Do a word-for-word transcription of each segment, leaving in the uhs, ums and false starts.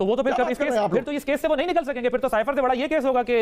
तो वो तो फिर कब इस केस, फिर तो इस केस से वो नहीं निकल सकेंगे, फिर तो साइफर से बड़ा ये केस होगा कि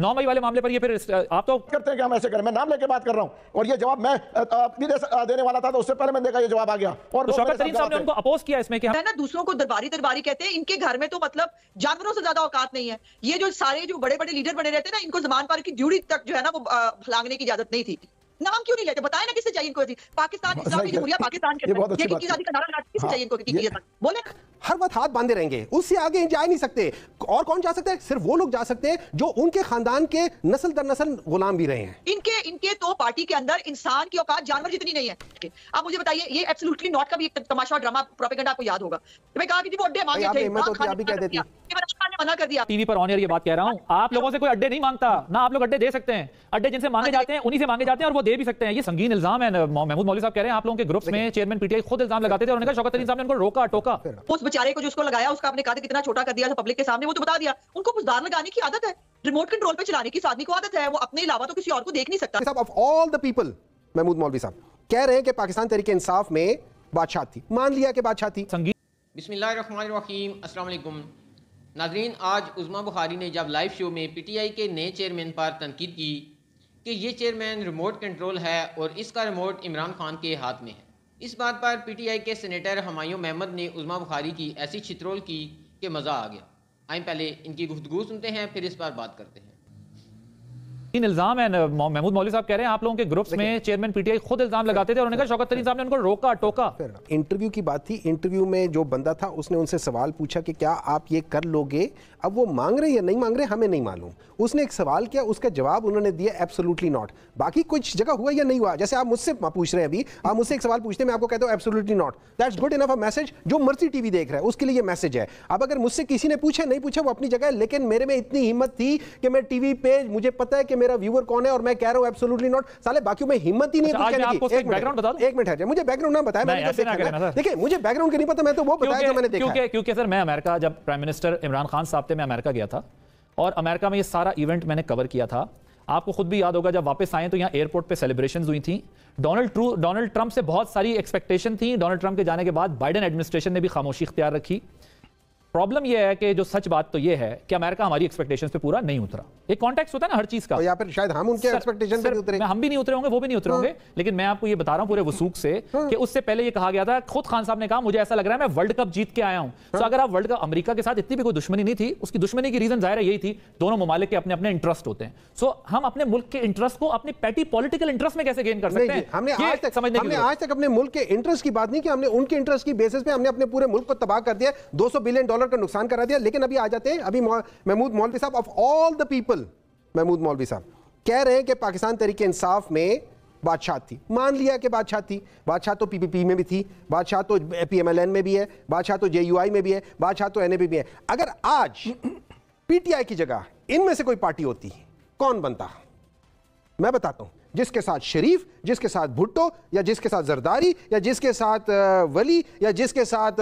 नौ मई वाले मामले पर ये फिर आप तो करते हैं कि हम ऐसे करें। मैं नाम लेके बात कर रहा हूं और ये जवाब मैं अपनी देने वाला था तो उससे पहले मैंने देखा ये जवाब आ गया। और तो शौकत तरीन साहब ने उनको अपोज किया इसमें कि है ना, दूसरों को दरबारी दरबारी कहते हैं, इनके घर में तो मतलब जानवरों से ज्यादा औकात नहीं है। ये जो सारे जो बड़े बड़े लीडर बने रहते हैं ना, इनको जमान पार की ड्यूटी तक जो है ना वो लांगने की इजाजत नहीं थी। नाम क्यों नहीं लेते, बताए ना किससे चाहिए इनको? पाकिस्तान इस्लामी जम्हूरिया पाकिस्तान के बोले हर बात हाथ बांधे रहेंगे, उससे आगे जा ही नहीं सकते। और कौन जा सकते हैं? सिर्फ वो लोग जा सकते हैं जो उनके खानदान के नस्ल दर नस्ल गुलाम भी रहे हैं। इनके इनके तो पार्टी के अंदर इंसान की औकात जानवर जितनी नहीं है। आप मुझे बताइए, ये एब्सोल्युटली नॉट का भी एक तमाशा और ड्रामा प्रोपेगेंडा आपको याद होगा। मैं कहा कि जी वो अड्डे मांगे थे, मना कर दिया। टीवी पर ऑन एयर ये बात कह रहा हूं, आप लोगों से कोई अड्डे नहीं मांगता ना, आप लोग अड्डे दे सकते हैं। अड्डे जिनसे मांगे जाते हैं उन्हीं से मांगे जाते हैं और वो दे भी सकते हैं। ये संगीन इल्जाम है। महमूद मौलवी साहब कह रहे हैं आप लोगों के ग्रुप्स में चेयरमैन पीटीआई खुद इल्जाम लगाते थे और उन्होंने कहा शौकत तरीन साहब ने उनको रोका टोका। उस बेचारे को जो उसको लगाया उसका आपने कहा था कितना छोटा कर दिया था पब्लिक के सामने, वो तो बता दिया। उनको गुजार लगाने की आदत है, रिमोट कंट्रोल पे चलाने की इस आदमी को आदत है, वो अपने अलावा तो किसी और को देख नहीं सकता। Of all the people Mahmood Maulvi साहब कह रहे हैं कि पाकिस्तान तहरीक इंसाफ में बादशाह थी, मान लिया कि बादशाह थी। बिस्मिल्लाहिर्रहमानिर्रहीम, अस्सलाम वालेकुम नाज़रीन। आज उज़मा बुखारी ने जब लाइव शो में पीटीआई के नए चेयरमैन पर तनकीद की कि ये चेयरमैन रिमोट कंट्रोल है और इसका रिमोट इमरान खान के हाथ में है, इस बात पर पीटीआई के सेनेटर हमायूं महमद ने उज़मा बुखारी की ऐसी छितरोल की कि मज़ा आ गया। आइए पहले इनकी गुफ्तगू सुनते हैं, फिर इस पर बात करते हैं। इन इल्जाम है महमूद मौलवी साहब कह रहे हैं आप लोगों के ग्रुप्स में चेयरमैन पीटीआई खुद इल्जाम लगाते थे और उन्होंने कहा शौकत तरीन साहब ने उनको रोका टोका। इंटरव्यू की बात थी, इंटरव्यू में जो बंदा था उसने उनसे सवाल पूछा कि क्या आप ये कर लोगे। अब वो मांग रहे या नहीं मांग रहे हमें नहीं मालूम। उसने एक सवाल किया, उसका जवाब उन्होंने दिया एब्सोल्युटली नॉट। बाकी कुछ जगह हुआ या नहीं हुआ, जैसे आप मुझसे पूछ रहे हैं, अभी आप मुझसे एक सवाल पूछते हैं मैं आपको कहता हूँ absolutely not, that's good enough a message. जो मर्जी टीवी देख रहा है उसके लिए मैसेज है। अब अगर मुझसे किसी ने पूछा नहीं पूछा वो अपनी जगह है, लेकिन मेरे में इतनी हिम्मत थी कि मैं टीवी पे, मुझे पता है कि मेरा व्यूअर कौन है और मैं कह रहा हूं एब्सोल्युटली नॉट। साले बाकियों में हिम्मत ही नहीं है कुछ कहने की। एक बैकग्राउंड बता दो, एक मिनट है, मुझे बैकग्राउंड ना बताएं, मैंने तो देखा। देखिए मुझे बैकग्राउंड का नहीं पता, मैं तो वो बताया जो मैंने देखा। क्योंकि क्योंकि सर मैं अमेरिका, जब प्राइम मिनिस्टर इमरान खान साहब थे, मैं अमेरिका गया था और अमेरिका में ये सारा इवेंट मैंने कवर किया था। आपको खुद भी याद होगा जब वापस आए तो यहाँ एयरपोर्ट पे सेलिब्रेशंस हुई थी। डोनाल्ड ट्रू डोनाल्ड ट्रंप से बहुत सारी एक्सपेक्टेशन थी। डोनाल्ड ट्रंप के जाने के बाद बाइडन एडमिनिस्ट्रेशन ने भी खामोशी इख्तियार रखी। प्रॉब्लम यह है कि जो सच बात तो यह है कि अमेरिका हमारी एक्सपेक्टेशंस पे पूरा नहीं उतरा। एक कॉन्टेक्स्ट होता है ना हर चीज का, या फिर शायद हम उनके एक्सपेक्टेशन पे उतरे, हम भी नहीं उतरे होंगे, वो भी नहीं उतरे होंगे। लेकिन मैं आपको ये बता रहा हूं पूरे वसूख से कि उससे पहले ये कहा गया था, खुद खान साहब ने कहा मुझे ऐसा लग रहा है मैं वर्ल्ड कप जीत के आया हूं। तो अगर आप वर्ल्ड कप, अमेरिका के साथ इतनी भी कोई दुश्मनी नहीं थी, उसकी दुश्मनी की रीजन जाहिर है यही थी, दोनों मुमालिक के अपने अपने इंटरेस्ट होते हैं। सो हम अपने मुल्क के इंटरेस्ट को अपने पैटी पॉलिटिकल इंटरेस्ट में कैसे गेन कर सकते हैं, हमने आज तक समझ नहीं, हमने आज तक अपने मुल्क के इंटरेस्ट की बात नहीं की, हमने उनके इंटरेस्ट की बेसिस पे हमने अपने पूरे मुल्क को तबाह कर दिया, दो सौ बिलियन डॉलर का नुकसान करा दिया। लेकिन अभी आ जाते हैं, अभी महमूद मौलवी साहब of all the people Mahmood Maulvi साहब कह रहे हैं कि पाकिस्तान तहरीक इंसाफ में बादशाह थी, मान लिया कि बादशाह थी। बादशाह तो पीपीपी में भी थी, बादशाह तो पीएमएलएन में भी है, बादशाह तो जेयूआई में भी है, बादशाह तो एनएबी में है। अगर आज पीटीआई की जगह इनमें से कोई पार्टी होती कौन बनता, मैं बताता हूं, जिसके साथ शरीफ, जिसके साथ भुट्टो, या जिसके साथ जरदारी, या जिसके साथ वली, या जिसके साथ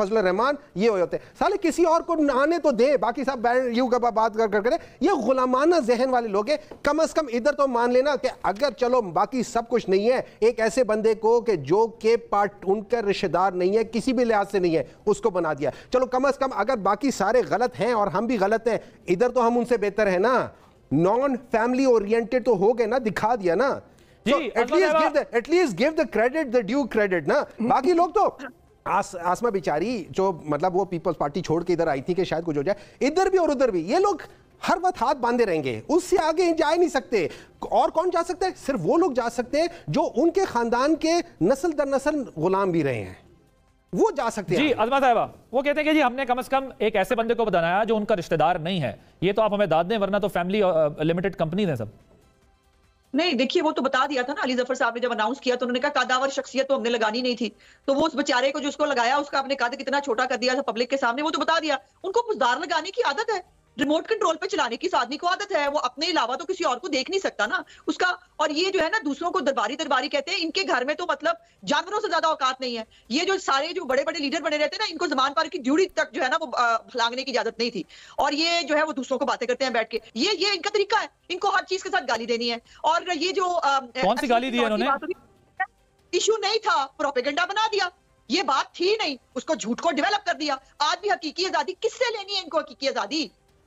फजल रहमान, ये होते हैं। साले किसी और को नहाने तो दे, बाकी सब यू का बात कर कर करे, ये गुलामाना जहन वाले लोग हैं। कम अज कम इधर तो मान लेना कि अगर चलो बाकी सब कुछ नहीं है, एक ऐसे बंदे को कि जो के पार्ट उनका रिश्तेदार नहीं है, किसी भी लिहाज से नहीं है, उसको बना दिया। चलो कम अज कम अगर बाकी सारे गलत हैं और हम भी गलत हैं, इधर तो हम उनसे बेहतर है ना, नॉन फैमिली ओरिएंटेड तो हो गए ना, दिखा दिया ना। At least give the credit the due credit ना। बाकी लोग तो आस, आसमा बिचारी जो मतलब वो पीपल्स पार्टी छोड़ के इधर आई थी कि शायद कुछ हो जाए, इधर भी और उधर भी ये लोग हर वक्त हाथ बांधे रहेंगे, उससे आगे जा ही नहीं सकते। और कौन जा सकता है, सिर्फ वो लोग जा सकते हैं जो उनके खानदान के नस्ल दर नस्ल गुलाम भी रहे हैं, वो जा सकते हैं। जी अजमा साहिबा वो कहते हैं कि जी हमने कम से कम एक ऐसे बंदे को बनाया जो उनका रिश्तेदार नहीं है, ये तो आप हमें दाद दें वरना तो फैमिली लिमिटेड कंपनीज हैं सब। नहीं देखिए वो तो बता दिया था ना, अली जफर साहब ने जब अनाउंस किया तो उन्होंने कहा कादावर शख्सियत तो हमने लगानी नहीं थी, तो वो उस बेचारे को जो उसको लगाया उसका आपने कहा कितना छोटा कर दिया था पब्लिक के सामने, वो तो बता दिया। उनको गुजार लगाने की आदत है, रिमोट कंट्रोल पे चलाने की इस आदमी को आदत है, वो अपने अलावा तो किसी और को देख नहीं सकता ना उसका। और ये जो है ना दूसरों को दरबारी दरबारी कहते हैं, इनके घर में तो मतलब जानवरों से ज्यादा औकात नहीं है। ये जो सारे जो बड़े बड़े लीडर बने रहते हैं ना, इनको जमान पार की ड्यूटी तक जो है ना वो लांगने की इजाजत नहीं थी, और ये जो है वो दूसरों को बातें करते हैं बैठ के। ये ये इनका तरीका है, इनको हर चीज के साथ गाली देनी है। और ये जो कौन सी गाली दी, इशू नहीं था, प्रोपेगेंडा बना दिया। ये बात थी नहीं, उसको झूठ को डेवलप कर दिया। आज भी हकीकी आजादी किससे लेनी है इनको? हकीकी आजादी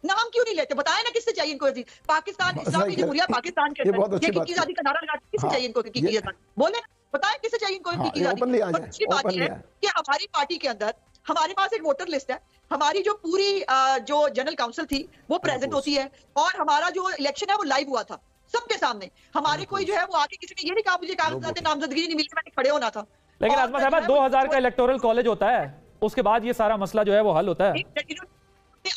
नाम क्यों नहीं लेते? बताए ना किससे चाहिए इनको आजादी? पाकिस्तान, इस्लामी जम्हूरिया पाकिस्तान के अंदर ये हकीकी आजादी का नारा लगा किससे चाहिए इनको हकीकी आजादी? बोले बताए किससे चाहिए इनको हकीकी आजादी? अच्छी बात यह है कि हमारी पार्टी के अंदर हमारे पास एक वोटर लिस्ट है। हमारी जो पूरी जो जनरल काउंसिल थी वो प्रेजेंट होती है और हमारा जो इलेक्शन है वो लाइव हुआ था सबके सामने। हमारे कोई जो है वो आके किसी ने ये नहीं कहा मुझे कागजात नामजदगी नहीं मिली, मैंने खड़े होना था। लेकिन आज़मा साहबा दो हज़ार का इलेक्टोरल कॉलेज होता है, उसके बाद ये सारा मसला जो है वो हल होता है।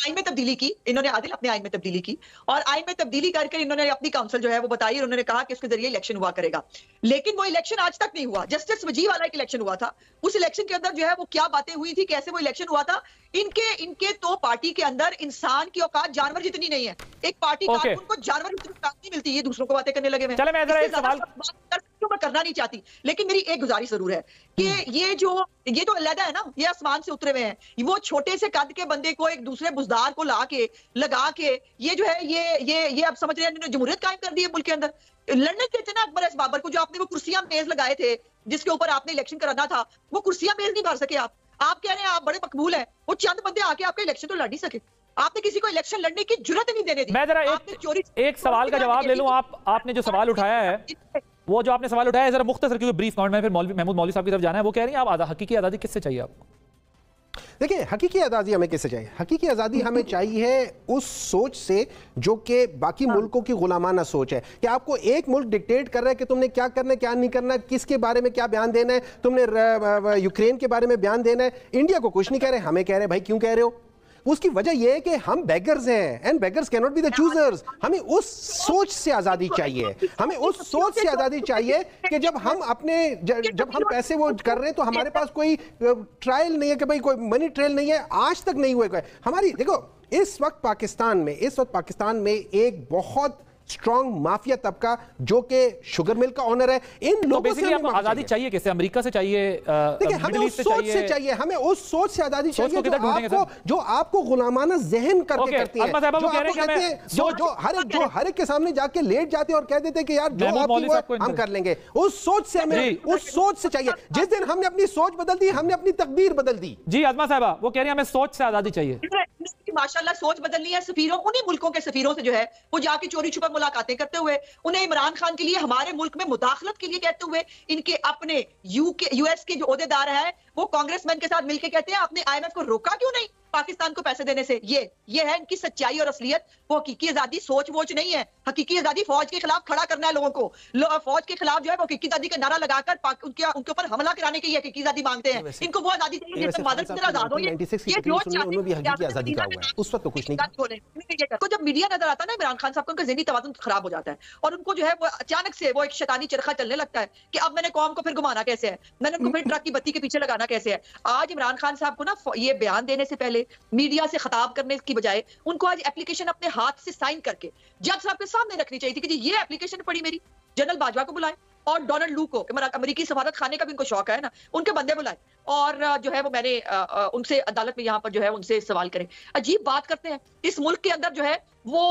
आइन में तब्दीली की इन्होंने, आदिल अपने आइन में तब्दीली की और आइन में तब्दीली करके इन्होंने अपनी काउंसिल जो है वो बताई। उन्होंने कहा कि उसके जरिए इलेक्शन हुआ करेगा, लेकिन वो इलेक्शन आज तक नहीं हुआ। जस्टिस वजीर वाला एक इलेक्शन हुआ था, उस इलेक्शन के अंदर जो है वो क्या बातें हुई थी, कैसे वो इलेक्शन हुआ था। इनके इनके तो पार्टी के अंदर इंसान की औकात जानवर जितनी नहीं है। एक पार्टी okay. को जानवर जितनी औकात नहीं मिलती है, दूसरों को बातें करने लगे हुए। मैं करना नहीं चाहती, लेकिन मेरी एक गुजारिश जरूर है कि ये जो ये तो अलहदा है ना, ये आसमान से उतरे हुए हैं। वो छोटे से कद के बंदे को एक दूसरे बुजदार को ला के लगा के ये जो है ये ये ये आप समझ रहे हैं जमहूरियत कायम कर दी है मुल्क के अंदर। लड़ने देते ना अकबर एस बाबर को, जो आपने वो कुर्सियां मेज लगाए थे जिसके ऊपर आपने इलेक्शन कराना था, वो कुर्सियां मेज नहीं भर सके। आप आप कह रहे हैं आप बड़े मकबूल हैं, वो चंद बंदे आके आपका इलेक्शन तो लड़ नहीं सके। आपने किसी को इलेक्शन लड़ने की जरूरत नहीं देने दी। मैं जरा एक एक सवाल का जवाब ले लूं। आप आपने जो सवाल उठाया है वो जो आपने सवाल उठाया है जरा मुख्तसर, क्योंकि ब्रीफ कमेंट में फिर महमूद मौलवी साहब की तरफ जाना है। वो कह रही हैं आप हकीकी आज़ादी किससे चाहिए आपको? देखिए, हकीकी आज़ादी हमें किससे चाहिए? हकीकी आज़ादी हमें चाहिए उस सोच से जो कि बाकी मुल्कों की गुलामाना सोच है कि आपको एक मुल्क डिक्टेट कर रहा है कि तुमने क्या करना है, क्या नहीं करना है, किसके बारे में क्या बयान देना है। तुमने यूक्रेन के बारे में बयान देना है, इंडिया को कुछ नहीं कह रहे, हमें कह रहे भाई क्यों कह रहे हो। उसकी वजह यह है कि हम बैगर्स हैं and beggars can not be the choosers. हमें उस सोच से आज़ादी चाहिए, हमें उस सोच से आज़ादी चाहिए कि जब हम अपने जब हम पैसे वो कर रहे हैं तो हमारे पास कोई ट्रायल नहीं है कि भाई कोई मनी ट्रेल नहीं है, आज तक नहीं हुआ है। हमारी देखो इस वक्त पाकिस्तान में इस वक्त पाकिस्तान में एक बहुत स्ट्रॉन्ग माफिया तबका जो कि शुगर मिल का ऑनर है। इन तो लोगों से हमें आजादी चाहिए किससे? अमेरिका से चाहिए, देखिए हमें उस सोच से चाहिए, हमें उस सोच से आजादी चाहिए जो आपको जो आपको गुलामाना जहन करके करती है, जो आपको कहते हैं जो जो हर एक जो हर एक के सामने जाके लेट जाते हैं और कह देते हैं कि यार जो आप हम कर लेंगे। उस सोच से हमें उस सोच से चाहिए। जिस दिन हमने अपनी सोच बदल दी, हमने अपनी तकदीर बदल दी। जी आज़मा साहबा वो कह रहे हैं हमें सोच से आजादी चाहिए। माशाल्लाह सोच बदलनी है, सफीरों उन्हीं मुल्कों के सफीरों से जो है वो जाके चोरी छुपा मुलाकातें करते हुए, उन्हें इमरान खान के लिए हमारे मुल्क में मुदाखलत के लिए कहते हुए, इनके अपने यूके यूएस के जो ओहदेदार है वो कांग्रेसमैन के साथ मिलकर कहते हैं आपने आईएमएफ को रोका क्यों नहीं पाकिस्तान को पैसे देने से। ये ये है इनकी सच्चाई और असलियत। वो हकीकी आजादी सोच वोच नहीं है। हकीकी आजादी फौज के खिलाफ खड़ा करना है लोगों को, लो, फौज के खिलाफ जो है वो हकीकी आजादी का नारा लगाकर उनके उनके ऊपर हमला कराने की हकीकी आजादी मांगते हैं। इनको वो आजादी चाहिए जिससे मादल की तरह आजाद हो। ये जो जब मीडिया नजर आता है ना इमरान खान साहब का, उनका ज़हनी तवाज़ुन खराब हो जाता है और उनको जो है वो अचानक से वो एक शैतानी चरखा चलने लगता है कि अब मैंने कौम को फिर घुमाना कैसे है, मैंने उनको फिर ट्रक की बत्ती के पीछे लगाना कैसे है। आज इमरान खान साहब को ना ये बयान देने से पहले मीडिया से खिताब करने की बजाय उनको आज एप्लीकेशन अपने हाथ से साइन करके जज साहब के सामने रखनी चाहिए थी कि जी ये एप्लीकेशन पड़ी मेरी। जनरल बाजवा को बुलाएं और डोनाल्ड लूक को, अमेरिकी सफारत खाने का भी उनको शौक है ना, उनके बंदे बुलाएं और जो है वो मैंने उनसे अदालत में यहाँ पर जो है उनसे सवाल करें। अजीब बात करते हैं। इस मुल्क के अंदर जो है वो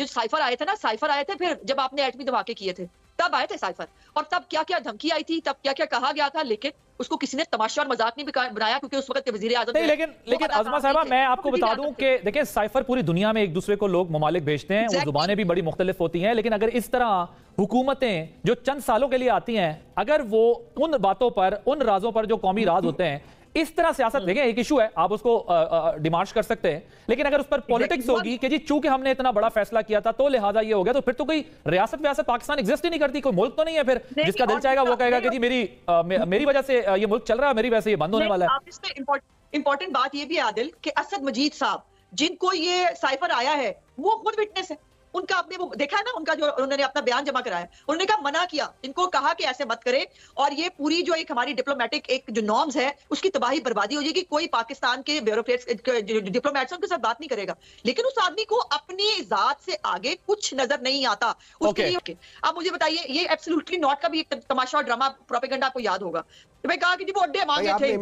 जो साइफर आए थे ना, साइफर आए थे फिर जब आपने एटमी धमाके किए थे तब आए थे साइफर, और तब क्या क्या धमकी आई थी, तब क्या क्या कहा गया था, लेकिन उसको किसी ने तमाशा और मजाक नहीं बनाया क्योंकि उस वक्त वजीर आजम नहीं। लेकिन लेकिन आज़मा साहबा मैं आपको बता दूं कि देखिए साइफर पूरी दुनिया में एक दूसरे को लोग ममालिक भेजते हैं और जुबानें भी बड़ी मुख्तलिफ होती हैं, लेकिन अगर इस तरह हुकूमतें जो चंद सालों के लिए आती हैं, अगर वो उन बातों पर उन राजों पर जो कौमी राज होते हैं इस तरह सियासत, देखें एक इशू है आप उसको डिमांड कर सकते हैं, लेकिन अगर उस पर पॉलिटिक्स होगी कि जी चूंकि हमने इतना बड़ा फैसला किया था तो लिहाजा ये हो गया, तो फिर तो कोई रियासत व्यासत पाकिस्तान एग्जिस्ट ही नहीं करती, कोई मुल्क तो नहीं है फिर जिसका दिल चाहेगा वो कहेगा कि जी मेरी आ, मे, मेरी वजह से ये मुल्क चल रहा है, मेरी वजह से ये बंद होने वाला है। इंपॉर्टेंट बात यह भी आदिल कि असद मजीद साहब जिनको ये साइफर आया है वो खुद विटनेस है। उनका आपने वो देखा है ना, उनका जो उन्होंने अपना बयान जमा कराया, उन्होंने कहा मना किया, इनको कहा कि ऐसे मत करें और ये पूरी जो एक हमारी डिप्लोमेटिक एक जो नॉर्म्स है उसकी तबाही बर्बादी हो जाएगी, कोई पाकिस्तान के ब्यूरोक्रेट्स डिप्लोमेट्स उनके साथ बात नहीं करेगा। लेकिन उस आदमी को अपनी जात से आगे कुछ नजर नहीं आता उसके लिए। okay. अब मुझे बताइए ये एब्सोल्युटली नॉट का भी एक तमाशा और ड्रामा प्रोपेगेंडा आपको याद होगा। तो मैं कहा कि वो अड्डे मांगे थे,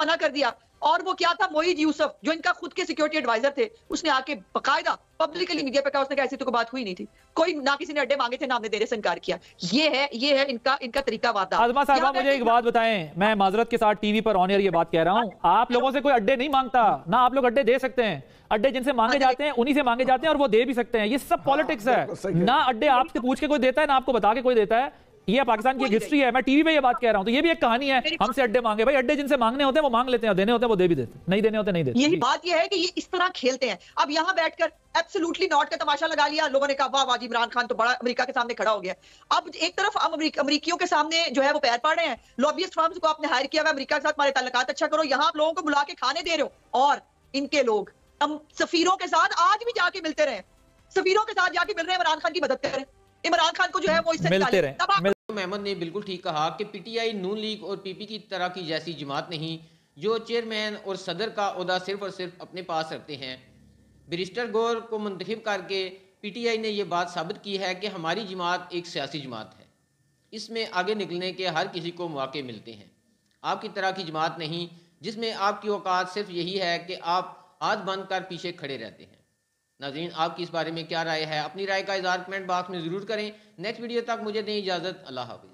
मना कर दिया और वो क्या था, मोईद यूसुफ जो इनका खुद के सिक्योरिटी एडवाइजर थे, उसने आके बकायदा पब्लिकली मीडिया पे कहा, उसने कहा ऐसी तो कोई बात हुई नहीं थी, कोई ना किसी ने अड्डे मांगे थे ना हमने देने से इनकार किया। ये है ये है इनका इनका तरीका वादा। आजमा साहब मुझे एक बात बताएं, मैं माजरत के साथ टीवी पर ऑन एयर ये बात कह रहा हूँ, आप लोगों से कोई अड्डे नहीं मांगता ना, आप लोग अड्डे दे सकते हैं, अड्डे जिनसे मांगे जाते हैं उन्हीं से मांगे जाते हैं और वो दे भी सकते हैं, ये सब पॉलिटिक्स है ना, अड्डे आपसे पूछ के कोई देता है ना आपको बता के कोई देता है, ये पाकिस्तान की हिस्ट्री है। मैं टीवी पे ये बात कह रहा हूं, तो ये भी एक कहानी है, हमसे अड्डे मांगे, भाई अड्डे जिनसे मांगने होते हैं वो मांग लेते हैं, देने होते हैं वो दे भी देते, नहीं देने होते नहीं देते। यही बात ये है कि ये इस तरह खेलते हैं। अब यहाँ बैठकर एब्सोल्युटली नॉट का तमाशा लगा लिया, लोगों ने कहा वाह वाह इमरान खान तो बड़ा अमेरिका के सामने खड़ा हो गया। अब एक तरफ हम अमरीकियों के सामने जो है वो पैर पड़ रहे हैं, लॉबिस्ट फर्म्स को आपने हायर किया हुआ, अमरीका के साथ हमारे ताल्लुकात अच्छा करो, यहाँ आप लोगों को बुला के खाने दे रहे हो। और इनके लोग सफीरों के साथ आज भी जाके मिलते रहे, सफीरों के साथ जाके मिल रहे हैं, इमरान खान की मदद कर रहे हैं, इमरान खान को जो है वो इससे मिलते रहे। महमद ने बिल्कुल ठीक कहा कि पीटीआई नून लीग और पीपी की तरह की जैसी जमात नहीं जो चेयरमैन और सदर का ओहदा सिर्फ और सिर्फ अपने पास रखते हैं। बैरिस्टर गौहर को मुंतखब करके पीटीआई ने यह बात साबित की है कि हमारी जमात एक सियासी जमात है, इसमें आगे निकलने के हर किसी को मौके मिलते हैं, आपकी तरह की जमात नहीं जिसमें आपकी औकात सिर्फ यही है कि आप हाथ बंद कर पीछे खड़े रहते हैं। नाज़रीन, आपकी इस बारे में क्या राय है? अपनी राय का इज़हार कमेंट बॉक्स में ज़रूर करें। नेक्स्ट वीडियो तक मुझे दें इजाज़त, अल्लाह हाफ़िज़।